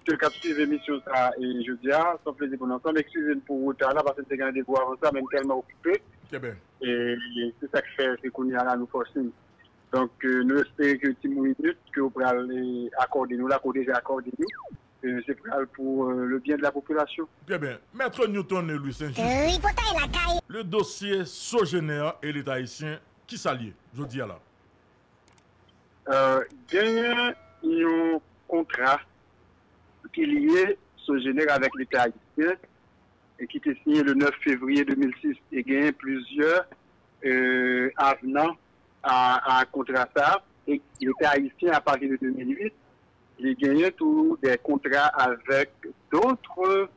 que cap suivre l'émission ça et je dis ah, sans plaisir pour l'ensemble, excusez-moi pour retard là parce que c'est un des avant ça, même tellement occupé. Et c'est ça que fait, c'est qu'on y a là nous forcing. Donc nous espérons que petit minutes que vous pourrez aller accorder nous là qu'on déjà accordé nous. C'est pour le bien de la population. Très bien. Maître Newton et Louis Saint-Just. Le dossier Sogener et l'État haïtien qui s'allie, je dis à là. Gagnant un contrat qui liait Sogener avec l'État haïtien et qui était signé le 9 février 2006 et gagne plusieurs avenants à contrat ça. Et l'État haïtien à partir de 2008. J'ai gagné tous des contrats avec d'autres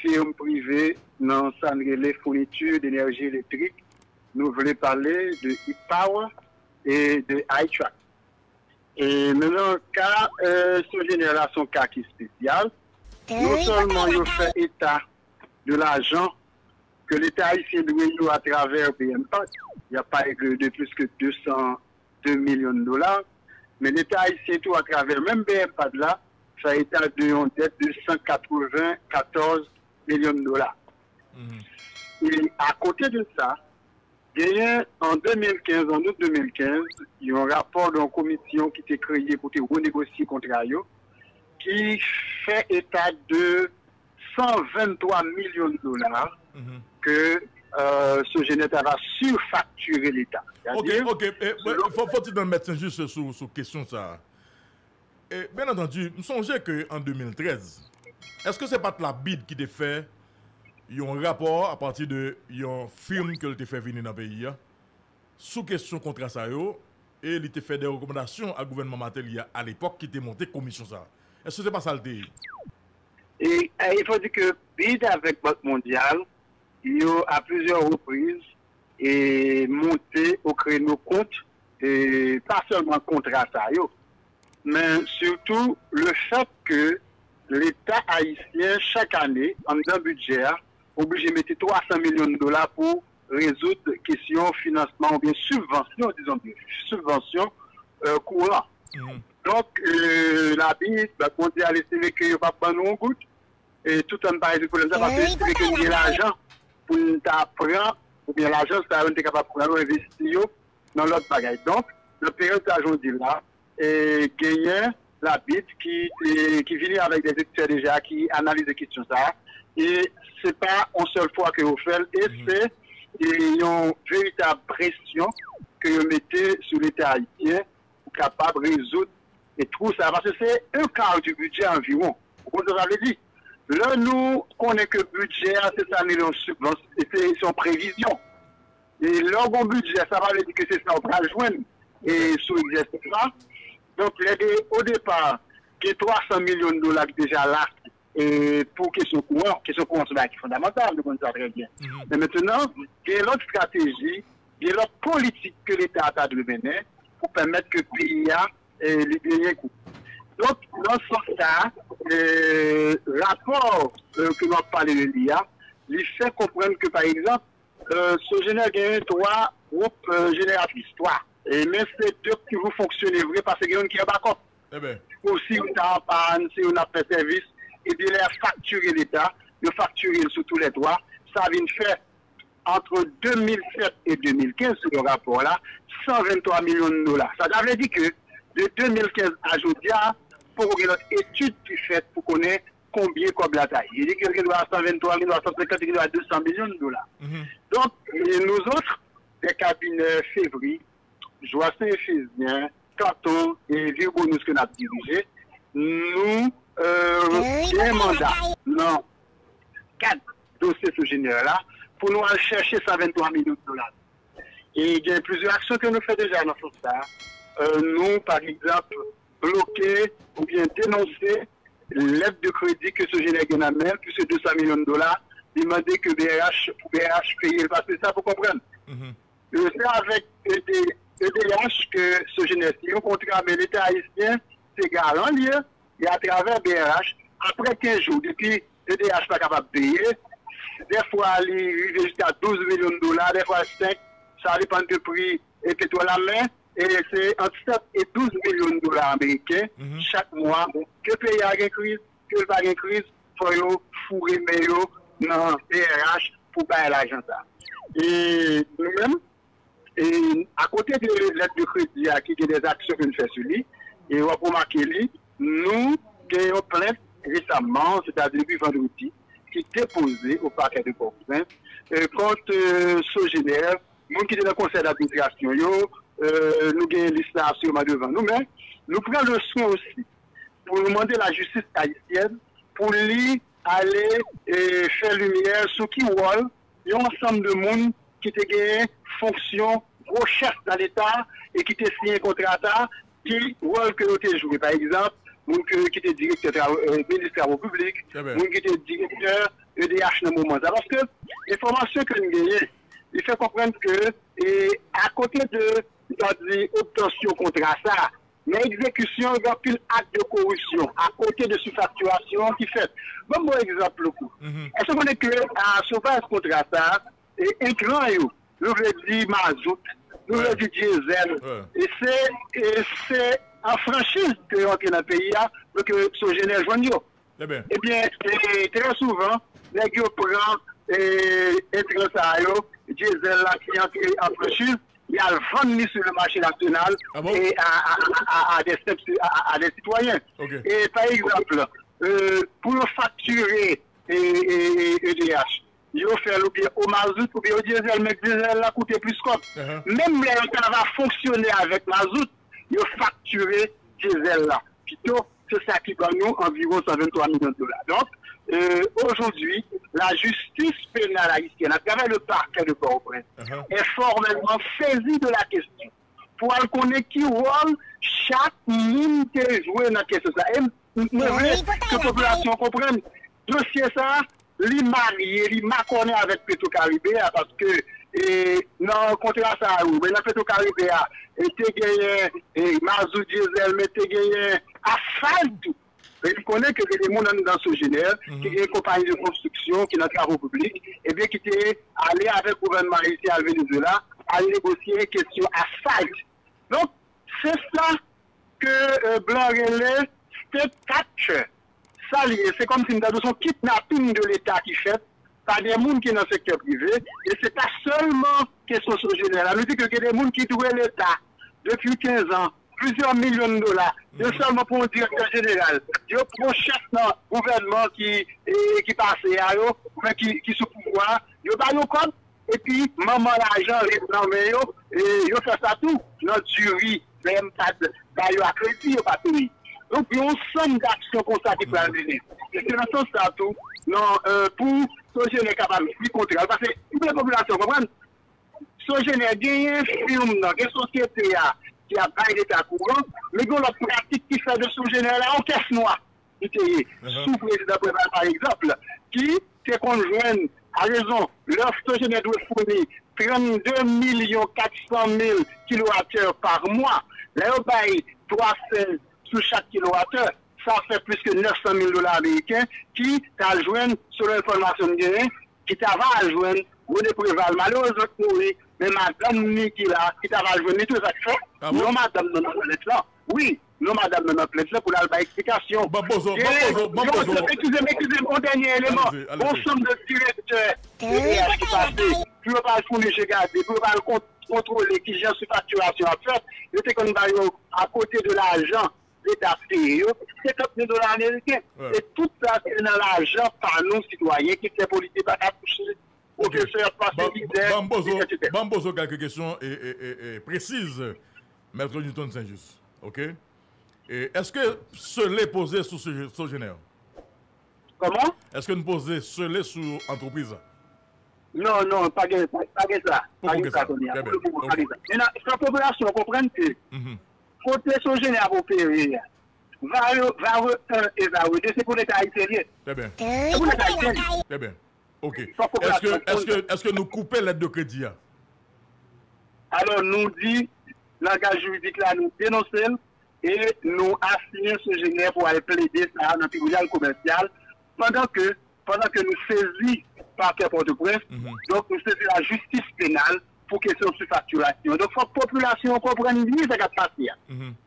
firmes privées dans les fournitures d'énergie électrique. Nous voulons parler de e-power et de iTrack. Et maintenant, le cas, ce général, son cas qui est spécial. Non seulement il fait état de l'argent que l'État haïtien doit à travers BMP, il n'y a pas de plus que 202 millions de dollars. Mais l'État haïtien, tout à travers même BMPAD là, ça a été en dette de 194 millions de dollars. Et à côté de ça, il y a en 2015, en août 2015, il y a un rapport d'une commission qui était créée pour renégocier le contrat, qui fait état de 123 millions de dollars que ce général va surfacturer l'État. Ok. Faut-il dans le médecin juste sur cette question ça. Et bien entendu, je me songeais qu'en 2013, est-ce que ce n'est pas la BID qui t'a fait un rapport à partir de un film que t'a fait venir dans le pays, sous question contrat ça, et il t'a fait des recommandations à gouvernement Matel à l'époque qui t'a monté commission ça. Est-ce que ce n'est pas ça le thé? Et il faut dire que BID avec Banque mondiale, il y a à plusieurs reprises et monté au créneau compte, et pas seulement contre Asayo, mais surtout le fait que l'État haïtien, chaque année, en un budget, obligé de mettre 300 millions de dollars pour résoudre la question financement ou bien subvention, disons, subvention courant. Donc, la BIT, la mondiale, c'est qu'il n'y a pas de goutte, et tout en parlant du problème, c'est qu'il y a l'argent pour nous apprendre. Ou bien l'agence est capable de investir dans l'autre bagaille. Donc, le période d'aujourd'hui là, et gagner la BIT qui vient avec des experts déjà, qui analysent les questions ça. Et ce n'est pas une seule fois que vous faites, et c'est une véritable pression que vous mettez sur l'État haïtien pour capable de résoudre et tout ça. Parce que c'est un quart du budget environ. Vous avez dit. Là, nous, on connaît que le budget, c'est ça, c'est son prévision. Et là, bon budget, ça va dire que c'est ça, on va le joindre. Et sous exercice là. Donc, au départ, il y a 300 millions de dollars déjà là, et pour question courant, c'est fondamental, nous connaissons très bien. Mais maintenant, il y a l'autre stratégie, il y a l'autre politique que l'État a de mener pour permettre que le pays a les derniers coups. Donc, dans ce sens-là, le rapport que l'on parle de l'IA, il fait comprendre que, par exemple, Sogener a trois groupes génératrices, trois. Mais c'est deux qui vont fonctionner vrai parce qu'il y a un qui est en backup. Aussi, on a panne, si on a fait service, et bien, il a facturé l'État, il a facturé sous tous les droits. Ça vient de faire, entre 2007 et 2015, sur le rapport-là, 123 millions de dollars. Ça veut dire que, de 2015 à aujourd'hui, pour que notre étude puisse être faite pour connaître combien comme la taille. Il dit qu'il doit à 123 000, 150 000, 200 millions de dollars. Donc, nous autres, les cabinets février, Jocelyn Privert, Cato et Vieux Bonus que nous avons dirigé, nous un mandat dans 4 dossiers sous général-là pour nous aller chercher 123 millions de dollars. Et il y a plusieurs actions que nous faisons déjà dans ce sens. Nous, par exemple, bloquer ou bien dénoncer l'aide de crédit que ce général a mis, plus de 200 millions de dollars, demander que BRH paye, parce que ça, vous comprenez. C'est avec EDH que ce général, si on contrat, mais l'État haïtien, c'est garant lié, et à travers BRH, après 15 jours, depuis EDH pas capable de payer, des fois, il arrive jusqu'à 12 millions de dollars, des fois 5, ça dépend du prix, et pétrole à la main. Et c'est entre 7 et 12 millions de dollars américains chaque mois que le pays a une crise, que le pas une crise, il faut fourrer mes dans le BRH pour payer l'argent. Et nous-mêmes, à côté de l'aide de crédit qui a des actions que nous faisons sur lui, et on a remarqué lui, nous avons plainte récemment, c'est-à-dire depuis vendredi, qui est déposée au parquet de Port-au-Prince contre Sogener, nous qui sommes dans le conseil d'administration, nous avons l'histoire sûrement devant nous, mais nous prenons le soin aussi pour demander à la justice haïtienne pour lui aller faire lumière sur qui rôle il y a un ensemble de monde qui a gagné fonction, recherche dans l'État et qui a signé un contrat qui rôle que vous avez joué. Par exemple, qui était directeur ministère au public, qui était directeur EDH dans le moment. Parce que l'information que nous avons, il faut comprendre que, à côté de l'obtention contrat, ça, mais l'exécution, il y a plus d'actes de corruption, à côté de surfacturation qui fait. Bon, bon exemple, le coup. Est-ce qu'on est que, à sauver ce contrat, ça, et grand, nous voulons dire mazout, nous voulons dire diesel, et c'est en franchise que nous sommes dans le pays, donc ce général joignot. Eh bien, très souvent, les gens prennent et transahio, diesel la client en franchise, il y a le vendre sur le marché national et à des citoyens. Et par exemple, pour facturer EDH, ils ont fait l'oublier au mazout ou au diesel, mais le diesel a coûté plus quoi. Même les gens va fonctionner avec mazout, ils ont facturé diesel là. Plutôt, c'est ça qui gagne nous environ 123 millions de dollars. Donc, aujourd'hui, la justice pénale haïtienne, à travers le parquet de Port-au-Prince, est formellement saisie de la question pour connaître qui rôle chaque minute joué dans la question. Et nous voulons que la population comprenne. Dossier ça, il marié, il m'a connu avec Pétro Caribé parce que dans le contrat ça, mais dans Pétro Caribé, il a gagné mazout diesel, mais il a gagné asphalte. Il connaît que les gens dans ce génère, qui est une compagnie de construction, qui est dans le travail public, et bien qui était allé avec le gouvernement haïtien à Venezuela, à négocier une question à faille. Donc, c'est ça que Blanc Relais, step catcher. Ça, c'est comme si nous avons kidnapping de l'État qui fait par des gens qui sont dans le secteur privé, et c'est pas seulement question de ce génère. Nous dit que des gens qui douent l'État depuis 15 ans, plusieurs millions de dollars, non seulement pour un directeur général, pour un chef de gouvernement qui passe à eux, mais qui sous pouvoir, ils ont un compte, et puis, maman l'argent, ils ont fait ça tout, notre jury, même pas de crédit, ils ont pas payé. Donc, ils ont un ensemble d'actions constatées pour la venir. Et c'est dans ce sens là tout, pour Sogener capable de contrôler, parce que toute la population comprend, Sogener gagne un film, une société, qui a baillé l'État courant, mais il y a la pratique qui fait de Sogener en caisse noire. Il était sous président Préval, par exemple, qui s'est conjoint à raison, l'offre Sogener doit fournir 32 400 000 kWh par mois. Là, il baille 3 cents sous chaque kWh. Ça fait plus que 900 000 dollars américains qui t'a joint, selon l'information de Guérin, qui t'a joint René Préval, malheureusement, oui. Mais madame Nikila, qui t'a rajouté tout ça, non madame dans notre planète là. Oui, non madame dans notre planète là pour la explication. Excusez-moi, mon dernier élément. Ensemble de directeurs qui passent, plus on parle pour les regarder, plus on parle contrôler qui gère cette facturation à faire, je sais qu'on va à côté de l'argent l'État payé, $50 000 américains. Et tout ça, c'est dans l'argent par nos citoyens qui fait politique par la toucher. Bambozo, quelques questions précises, Maître Newton St Juste. Est-ce que cela posé sur Sogener? Comment? Est-ce que nous posons cela sur l'entreprise? Non, non, pas que ça. Pas que ça. La population comprend que côté Sogener à opérer, valeur 1 et valeur 2, c'est pour l'État haïtien. Très bien. Très bien. Ok. Est-ce que nous coupons l'aide de crédit? Alors, nous dit, langage juridique là, nous dénonçons et nous assignons Sogener pour aller plaider ça dans le tribunal commercial pendant que nous saisissons le parquet Port-au-Prince, donc nous saisissons la justice pénale pour question de surfacturation. Donc, la population comprenne bien ce qui a passé.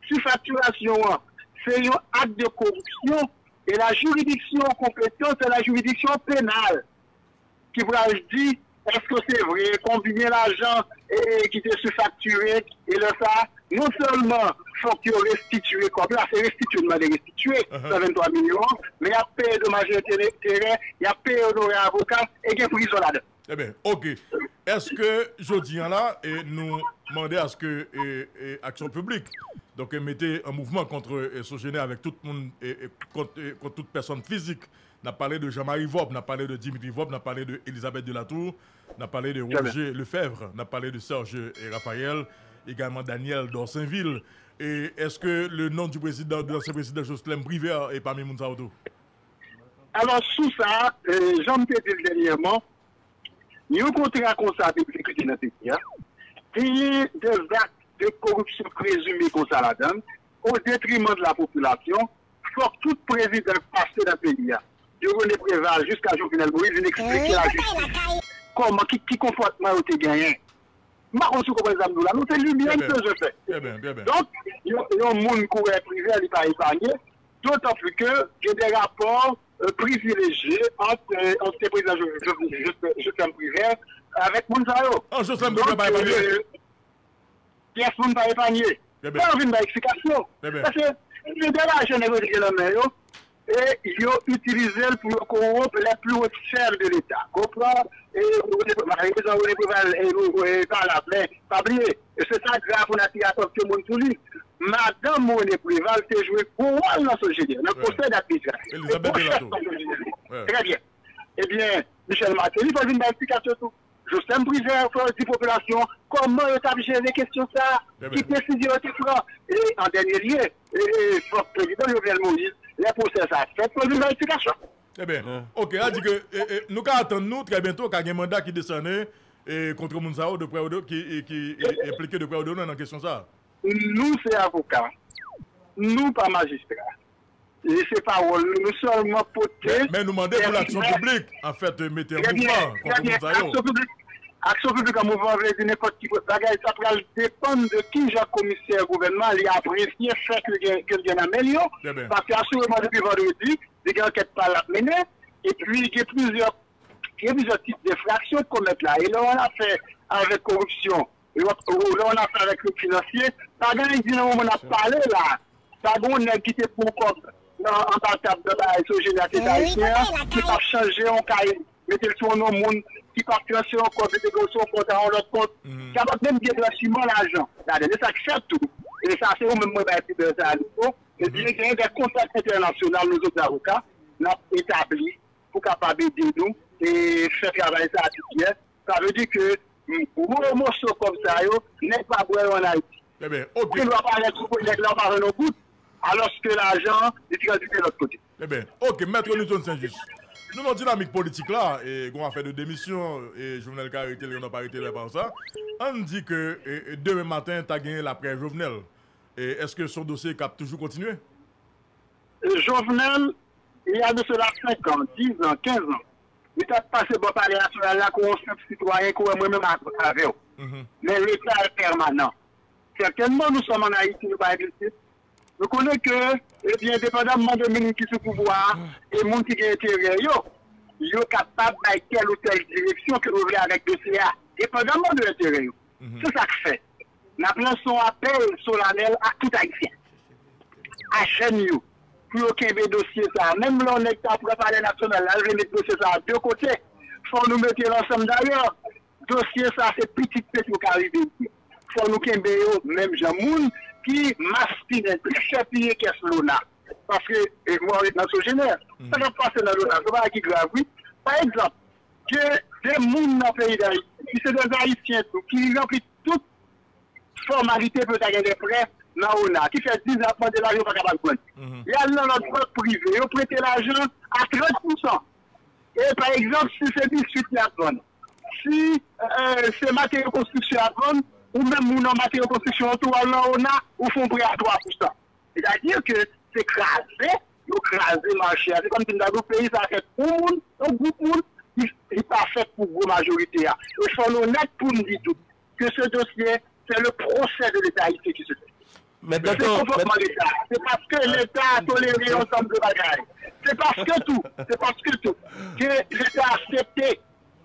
Surfacturation, c'est un acte de corruption. Et la juridiction compétente, c'est la juridiction pénale qui pourra dire est-ce que c'est vrai, combien l'argent qui était sous-facturé et le ça, non seulement faut qu'il restitue, comme là c'est restitué, on a restitué 23 millions, mais il y a payé dommages et intérêts, il y a payé honoraires à l'avocat et il y a prison là-dedans. Eh bien, ok. Est-ce que, jeudi en là, nous demandons à ce que Action publique, donc mettez un mouvement contre Sogener avec tout le monde, contre toute personne physique. On a parlé de Jean-Marie Vaub, on a parlé de Dimitri Vorbe, on a parlé de Elisabeth Delatour, on a parlé de Roger Lefebvre, on a parlé de Serge et Raphaël, également Daniel Dorsinville. Et est-ce que le nom du président, de l'ancien président Jocelyn Privert est parmi Mounsaoudo? Alors, sous ça, j'en ai dit dernièrement, il y a un contrat comme ça avec l'exécutif dans le pays. Il y a des actes de corruption présumés comme ça là-dedans, au détriment de la population, fort tout président passé dans le pays. De René Préval jusqu'à Jovenel, il explique la justice. Comment, qui comportement a été gagné? Je ne sais pas si vous avez c'est lui-même que je fais. Donc, il y a un monde qui est privé, il n'est pas épargné, d'autant plus que j'ai des rapports privilégiés entre les présidents Jocelyn Privert avec Mounsayo. Oh, Jocelyn Privert n'est pas épargné. Yes, vous ne pas épargné. Ça, on vient d'explication. Parce que le débat généreux de l'homme, et ils ont utilisé pour corrompre les plus hautes sphères de l'État. Comprends? Et vous ne pas la plaie, pas oublier. Et c'est ça grave, on a tiré à tout le monde sur lui. Madame René Préval s'est jouée pour rôle dans ce génie, dans le conseil d'administration. Elisabeth Delatour. Très bien. Eh bien, Michel Martelly, il faut une explication tout. Jocelyn Privert, force de population, comment est-ce gérer les questions ça? Qui décision est-ce que et en dernier lieu, le président Jovenel Moïse, les procès à fait pour une vérification. Eh bien, ok, on dit que nous attendons très bientôt qu'il y ait un mandat qui descendait contre Mounsao de près ou de qui est impliqué de près ou de dans la question ça. Nous, c'est avocats, nous, pas magistrats. Et ces paroles, nous seulement porter. Mais nous demandons pour l'action publique, en fait, mettez un mouvement contre Mounsao. Action publique en mouvement, n'importe qui peut bagaille, ça va dépendre de qui j'ai commissaire gouvernement, il a apprécié fait que le gain améliore. Parce qu'assurément, depuis vendredi, il y a enquête par la mener, et puis il y a plusieurs types d'infractions qu'on met là. Et là, on a fait avec corruption, et là, on a fait avec le financier. Par exemple, on a parlé là, par exemple, on a quitté pour compte en partant de la SOGNAT haïtienne, qui va changer en cahier, mettez le tournoi au monde. Qui partent sur un compte, en leur compte, ça va même bien gracement l'argent. Ça accepte tout. Et ça, c'est même moi, je vais à nouveau. Et bien, il y a des contacts internationaux, nous autres avocats, nous établis pour capable d'aider nous et faire travailler ça à tout pied. Ça veut dire que, pour un morceau comme ça, n'est pas vrai en Haïti. Eh bien, ok. Il ne doit pas être au bout, alors que l'argent est traduit de l'autre côté. Eh bien, ok, Mèt Newton St Juste. Nous avons une dynamique politique là, et on a fait de démission, et Jovenel Carité, on n'a pas arrêté là par ça. On dit que demain matin, tu as gagné l'après Jovenel. Est-ce que son dossier cap toujours continué? Jovenel, il y a de cela 5 ans, 10 ans, 15 ans. Il a passé bon palais national là, qu'on est un citoyen, qu'on est moi-même à travers. Mais l'État est permanent. Certainement, nous sommes en Haïti, nous pas exister. Nous connaissons que, indépendamment de gens qui sont au pouvoir et les gens qui ont intérêt, ils sont capables de telle ou telle direction que vous voulez avec le CA, dépendamment de l'intérêt. C'est ça que fait. Nous lançons un appel solennel à tout Haïtien, à Chenio, pour qu'il y ait des dossiers. Même là, on est en préparé national, là, on met des dossiers à deux côtés. Il faut nous mettre l'ensemble d'ailleurs. Dossier, ça, c'est petit Pétro Caribé. Il faut nous qu'il y ait même Jamoun. Qui m'aspire plus cher payé qu'est l'ONA. Parce que moi, on est dans Sogener. Ça va passer dans l'ONA. C'est pas qui grave. Par exemple, que des gens dans le pays d'Haïti, qui sont des Haïtiens, qui remplissent toute formalité pour gagner des prêts dans l'ONA, qui fait 10 ans de l'argent pour capable de prendre. Il y a notre banque privée, ils ont prêté l'argent à 30%. Et par exemple, si c'est 18 à prendre, si c'est matériaux construction à prendre, ou même nous en matière de construction, on a ou font prêt à 3%. C'est-à-dire que c'est crasé, nous crasé marché. C'est comme si nous avons payé ça fait pour monde, un groupe monde, il n'est pas fait pour la majorité. Il faut nous mettre pour nous dire tout que ce dossier, c'est le procès de l'État haïtien qui se fait. Mais c'est complètement l'État. C'est parce que l'État a toléré ensemble de bagages. C'est parce que tout, que l'État a accepté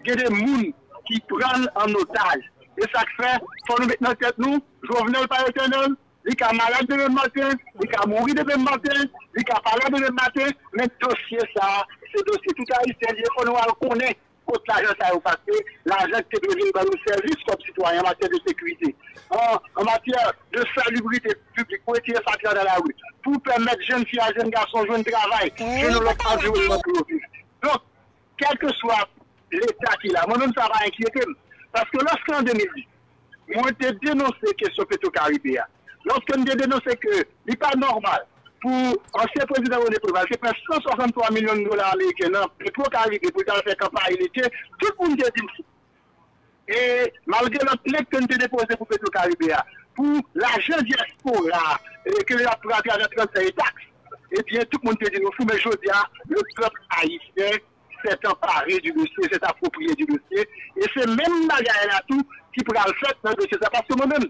qu'il y ait des gens qui prennent en otage. Et ça fait, il faut nous mettre en tête, nous, Jovenel par éternel, il a malade de même matin, il a mouru de même matin, il a parlé de même matin, mais dossier ça, c'est dossier tout à l'heure, il faut nous connaître. Contre l'agence à passer, l'agence qui est prévue dans nos services comme citoyens en matière de sécurité, en matière de salubrité publique, pour étirer ça clair dans la rue, pour permettre jeunes filles, jeunes garçons, jeunes travail, jeunes environnement pour le vivre. Donc, quel que soit l'État qu'il a, moi-même ça va inquiéter. Parce que lorsqu'en 2010, on a dénoncé que ce Pétro Caribé, lorsqu'on a dénoncé que ce n'est pas normal, pour l'ancien président René Préval, c'est presque 163 millions de dollars américains dans le Pétro Caribé pour faire campagne électorale, tout le monde dit ça. Et malgré la plainte qu'on a déposée pour Pétro Caribé, pour l'argent diaspora, que les apparateurs ont transféré taxes, eh bien tout le monde dit nous, mais je dis, le peuple haïtien s'est emparé du dossier, s'est approprié du dossier, et c'est même Magaïla tout qui pourra le faire dans le dossier. Parce que moi-même,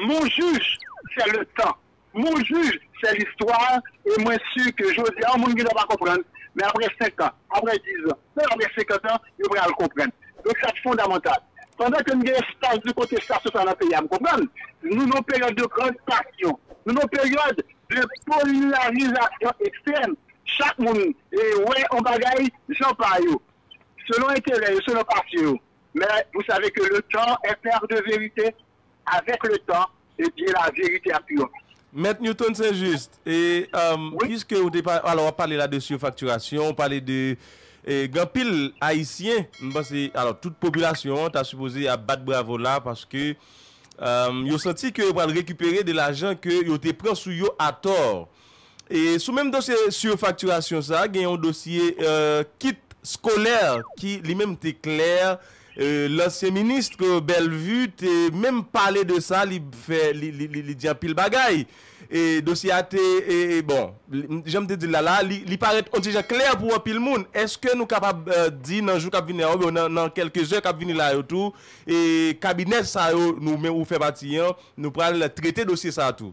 mon juge, c'est le temps. Mon juge, c'est l'histoire, et moi, je suis sûr que je dis, ah, mon gars, ne va pas comprendre. Mais après 5 ans, après 10 ans, après 50 ans, il va le comprendre. Donc, ça, c'est fondamental. Pendant que nous avons l'espace de contestation dans notre pays, vous comprenez? Nous avons une période de grande passion. Nous avons une période de polarisation extrême. Chaque monde, et ouais, on bagaille, j'en parle. Selon intérêt, selon passion. Mais vous savez que le temps est père de vérité. Avec le temps, et bien la vérité a pu. Mèt Newton St Juste, et oui. Puisque vous alors on parlait là de surfacturation, on parlait de grand pile haïtien, alors toute population t'a supposé à battre bravo là parce que yo senti que va récupérer de l'argent que yo te prend sous yo à tort. Et sous même dossier surfacturation ça, il y a un dossier kit scolaire qui lui-même était clair. L'ancien ministre Bellevue t'es même parlé de ça, il fait il dit un pile bagaille et dossier a été bon j'aime te dire là il paraît on déjà clair pour un pile monde. Est-ce que nous capable dire dans jour cap venir dans quelques heures cap venir là tout et cabinet ça nous même ou fait partie nous pral traiter dossier ça tout.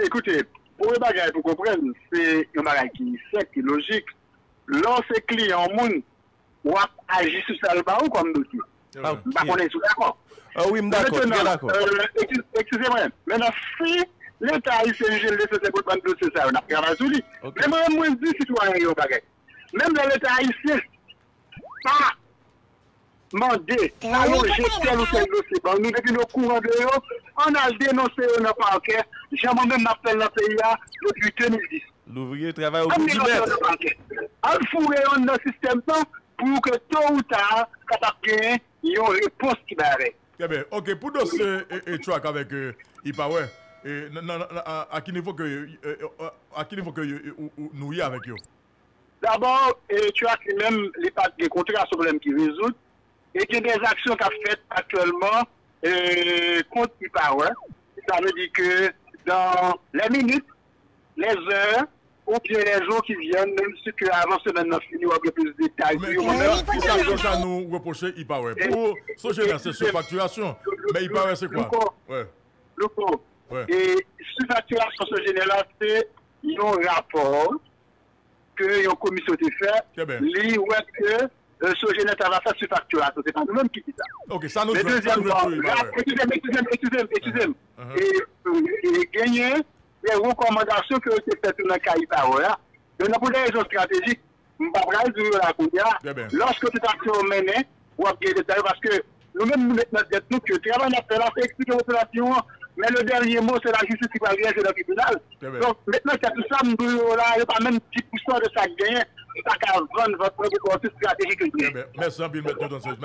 Écoutez, pour les bagaille pour comprendre, c'est un bagaille qui sec logique. L'ancien client monde ou à agir sur ça ou comme nous disons. On est d'accord. Ah oui, d'accord. Excusez-moi. Maintenant, si l'État a essayé de gérer ces écoutes de dossier, ça, on a pris un sou. Même un moins de citoyens au bagage. Même dans l'État haïtien, pas demander à loger tel ou tel dossier. Nous, depuis nos courants de l'eau, on a dénoncé le parquet. J'ai moi-même appelé la PIA depuis 2010. L'ouvrier travaille au bout du mètre. On fourrait dans le système temps. Pour que tôt ou tard, il y a une réponse qui va avec. Très bien. Ok, pour dossier ETRAC avec IPAWEP, à quel niveau que nous y avec eux? D'abord, ETRAC lui-même, les contrats à ce problème qui résout. Et il y a des actions qu'a faites actuellement contre IPAWEP. Ça veut dire que dans les minutes, les heures, ou bien les jours qui viennent, même ceux qui avancent maintenant finissent avec plus de détails. Mais c'est ça que nous reprochons IPAWEP. Pour Sogener, c'est surfacturation. Mais IPAWEP, c'est quoi? Et surfacturation Sogener, c'est un rapport que la commission a fait. Les web que Sogener va faire surfacturation. C'est pas nous-mêmes qui dit ça. Ok, ça nous fait. Excusez-moi. Et gagner. Les recommandations que vous avez faites dans le CAIPAWEP, donc pour des raisons stratégiques, je ne vais pas résoudre la couille. Lorsque cette action est menée, vous avez des détails parce que nous-mêmes, nous mettons notre tête, nous, que le travail n'a pas fait, c'est expliquer aux populations, mais le dernier mot, c'est la justice qui va venir, c'est le tribunal. Donc maintenant, c'est tout ça, nous n'avons pas même 10% de ça gagné, c'est à 40 votre propre stratégique. Merci, M. Newton St Juste.